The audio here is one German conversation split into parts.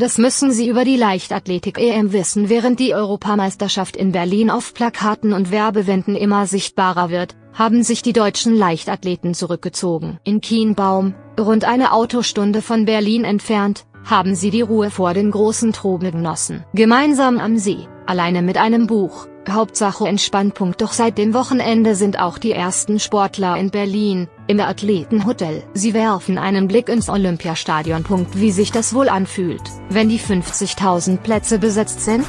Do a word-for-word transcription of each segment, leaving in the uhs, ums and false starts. Das müssen Sie über die Leichtathletik-E M wissen. Während die Europameisterschaft in Berlin auf Plakaten und Werbewänden immer sichtbarer wird, haben sich die deutschen Leichtathleten zurückgezogen. In Kienbaum, rund eine Autostunde von Berlin entfernt, haben sie die Ruhe vor den großen Trubel genossen. Gemeinsam am See, alleine mit einem Buch, Hauptsache entspannt. Doch seit dem Wochenende sind auch die ersten Sportler in Berlin, im Athletenhotel. Sie werfen einen Blick ins Olympiastadion. Wie sich das wohl anfühlt, wenn die fünfzigtausend Plätze besetzt sind?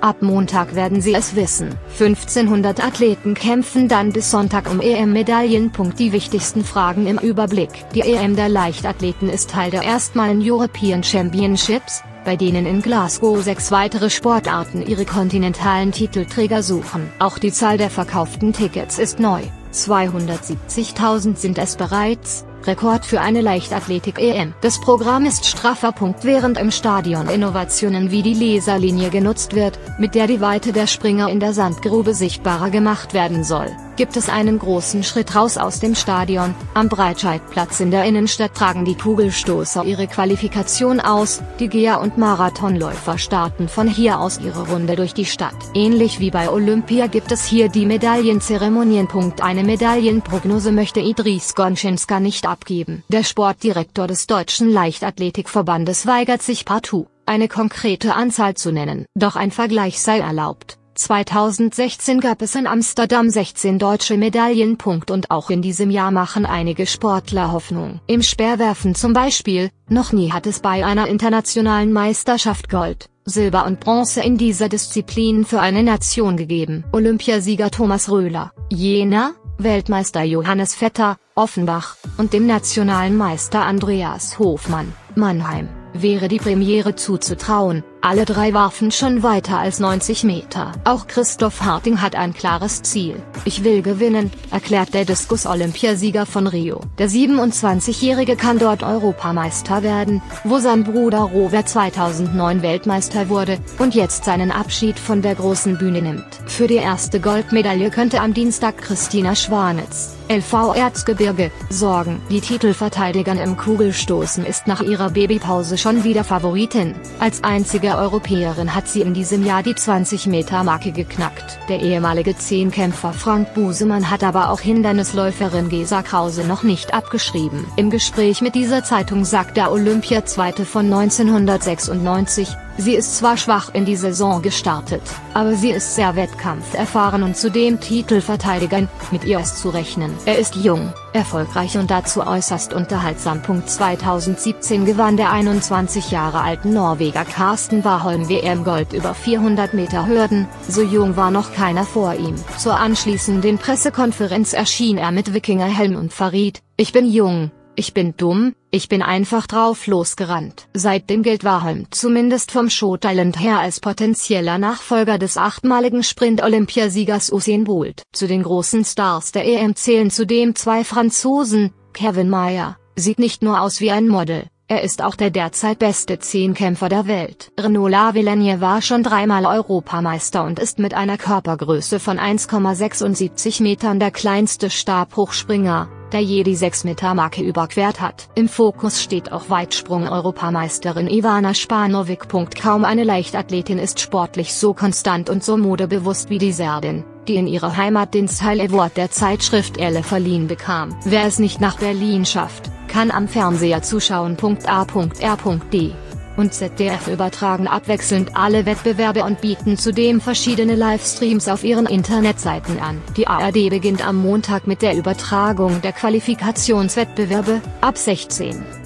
Ab Montag werden Sie es wissen. fünfzehnhundert Athleten kämpfen dann bis Sonntag um E M-Medaillen. Die wichtigsten Fragen im Überblick. Die E M der Leichtathleten ist Teil der erstmaligen European Championships, bei denen in Glasgow sechs weitere Sportarten ihre kontinentalen Titelträger suchen. Auch die Zahl der verkauften Tickets ist neu. zweihundertsiebzigtausend sind es bereits. Rekord für eine Leichtathletik-E M. Das Programm ist straffer. Während im Stadion Innovationen wie die Laserlinie genutzt wird, mit der die Weite der Springer in der Sandgrube sichtbarer gemacht werden soll, gibt es einen großen Schritt raus aus dem Stadion. Am Breitscheidplatz in der Innenstadt tragen die Kugelstoßer ihre Qualifikation aus, die Geher und Marathonläufer starten von hier aus ihre Runde durch die Stadt. Ähnlich wie bei Olympia gibt es hier die Medaillenzeremonien. Eine Medaillenprognose möchte Idriss Gonschinska nicht abgeben. Der Sportdirektor des Deutschen Leichtathletikverbandes weigert sich partout, eine konkrete Anzahl zu nennen. Doch ein Vergleich sei erlaubt. zweitausendsechzehn gab es in Amsterdam sechzehn deutsche Medaillen. Und auch in diesem Jahr machen einige Sportler Hoffnung. Im Speerwerfen zum Beispiel, noch nie hat es bei einer internationalen Meisterschaft Gold, Silber und Bronze in dieser Disziplin für eine Nation gegeben. Olympiasieger Thomas Röhler, Jena, Weltmeister Johannes Vetter, Offenbach, und dem nationalen Meister Andreas Hofmann, Mannheim, wäre die Premiere zuzutrauen. Alle drei warfen schon weiter als neunzig Meter. Auch Christoph Harting hat ein klares Ziel. Ich will gewinnen, erklärt der Diskus-Olympiasieger von Rio. Der siebenundzwanzigjährige kann dort Europameister werden, wo sein Bruder Robert zweitausendneun Weltmeister wurde, und jetzt seinen Abschied von der großen Bühne nimmt. Für die erste Goldmedaille könnte am Dienstag Christina Schwanitz, L V Erzgebirge, sorgen. Die Titelverteidigerin im Kugelstoßen ist nach ihrer Babypause schon wieder Favoritin. Als einzige Europäerin hat sie in diesem Jahr die zwanzig-Meter-Marke geknackt. Der ehemalige Zehnkämpfer Frank Busemann hat aber auch Hindernisläuferin Gesa Krause noch nicht abgeschrieben. Im Gespräch mit dieser Zeitung sagt der Olympia-Zweite von neunzehnhundertsechsundneunzig, sie ist zwar schwach in die Saison gestartet, aber sie ist sehr wettkampferfahren und zudem Titelverteidigern, mit ihr ist zu rechnen. Er ist jung, erfolgreich und dazu äußerst unterhaltsam. zweitausendsiebzehn gewann der einundzwanzig Jahre alte Norweger Carsten Warholm W M-Gold über vierhundert Meter Hürden, so jung war noch keiner vor ihm. Zur anschließenden Pressekonferenz erschien er mit Wikingerhelm und verriet, ich bin jung. Ich bin dumm, ich bin einfach drauf losgerannt. Seitdem gilt Warholm zumindest vom Schottland her als potenzieller Nachfolger des achtmaligen Sprint-Olympiasiegers Usain Bolt. Zu den großen Stars der E M zählen zudem zwei Franzosen. Kevin Meyer sieht nicht nur aus wie ein Model, er ist auch der derzeit beste Zehnkämpfer der Welt. Renaud Lavillenie war schon dreimal Europameister und ist mit einer Körpergröße von eins Komma sechsundsiebzig Metern der kleinste Stabhochspringer, der je die sechs-Meter-Marke überquert hat. Im Fokus steht auch Weitsprung-Europameisterin Ivana Spanovic. Kaum eine Leichtathletin ist sportlich so konstant und so modebewusst wie die Serbin, die in ihrer Heimat den Style Award der Zeitschrift Elle verliehen bekam. Wer es nicht nach Berlin schafft, kann am Fernseher zuschauen. A R D und Z D F übertragen abwechselnd alle Wettbewerbe und bieten zudem verschiedene Livestreams auf ihren Internetseiten an. Die A R D beginnt am Montag mit der Übertragung der Qualifikationswettbewerbe, ab sechzehn Uhr.